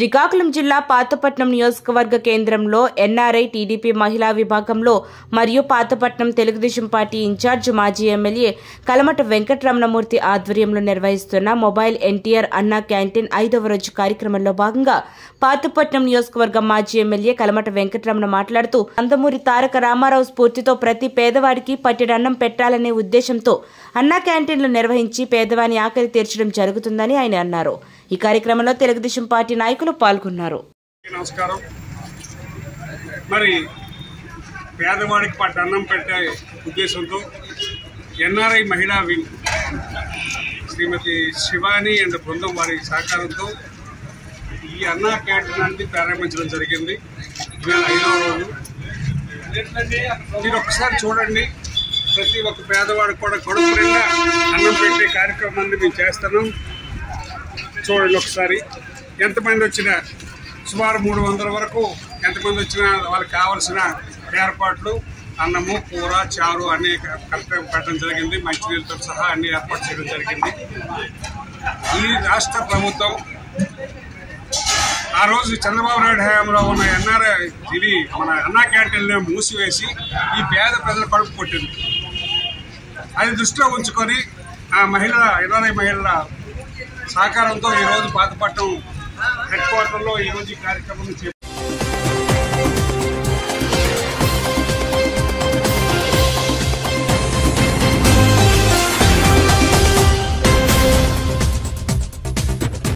శ్రీకాకుళం జిల్లా పాతపట్నం నియోజకవర్గ కేంద్రంలో ఎన్ఆర్ఐ టీడీపీ మహిళా విభాగంలో మరియు పాతపట్నం తెలుగుదేశం పార్టీ ఇన్ఛార్జ్ మాజీ ఎమ్మెల్యే కలమట వెంకటరమణమూర్తి ఆధ్వర్యంలో నిర్వహిస్తున్న మొబైల్ ఎన్టీఆర్ అన్నా క్యాంటీన్ 5వ రోజు కార్యక్రమంలో భాగంగా పాతపట్నం నియోజకవర్గ మాజీ ఎమ్మెల్యే కలమట వెంకటరమణ మాట్లాడుతూ నందమూరి తారక రామారావు స్ఫూర్తితో ప్రతి పేదవాడికి పట్టెడన్నం పెట్టాలనే ఉద్దేశంతో అన్నా క్యాంటీన్లు నిర్వహించి పేదవాని ఆకలి తీర్చడం జరుగుతుందని ఆయన అన్నారు. ఈ కార్యక్రమంలో తెలుగుదేశం పార్టీ నాయకులు పాల్గొన్నారు. నమస్కారం. మరి పేదవాడికి పట్టు అన్నం పెట్టే ఉద్దేశంతో ఎన్ఆర్ఐ మహిళా వింగ్ శ్రీమతి శివాని అండ్ బృందం వారి సహకారంతో ఈ అన్నా క్యాంటీన్ అనేది ప్రారంభించడం జరిగింది. ఇవాళ 5వ రోజు. మీరు ఒకసారి చూడండి, ప్రతి ఒక్క పేదవాడికి కూడా కడుపునిండా అన్నం పెట్టే కార్యక్రమాన్ని మేము చేస్తున్నాం. చూడండి ఒకసారి ఎంతమంది వచ్చినా, సుమారు 300 వరకు ఎంతమంది వచ్చినా వాళ్ళకి కావాల్సిన ఏర్పాట్లు, అన్నము, కూర, చారు అన్నీ కలిపి పెట్టడం జరిగింది. మంచినీళ్ళతో సహా అన్ని ఏర్పాటు చేయడం జరిగింది. ఈ రాష్ట్ర ప్రభుత్వం ఆ రోజు చంద్రబాబు నాయుడు హయాంలో ఉన్న ఎన్ఆర్ఐ ఇది మన అన్నా క్యాంటీన్లో మూసివేసి ఈ పేద ప్రజలు కడుపు కొట్టింది. అది దృష్టిలో ఉంచుకొని ఆ మహిళల ఎన్ఆర్ఐ మహిళల సహకారంతో ఈరోజు పాతపట్నం హెడ్ క్వార్టర్లో ఈరోజు ఈ కార్యక్రమం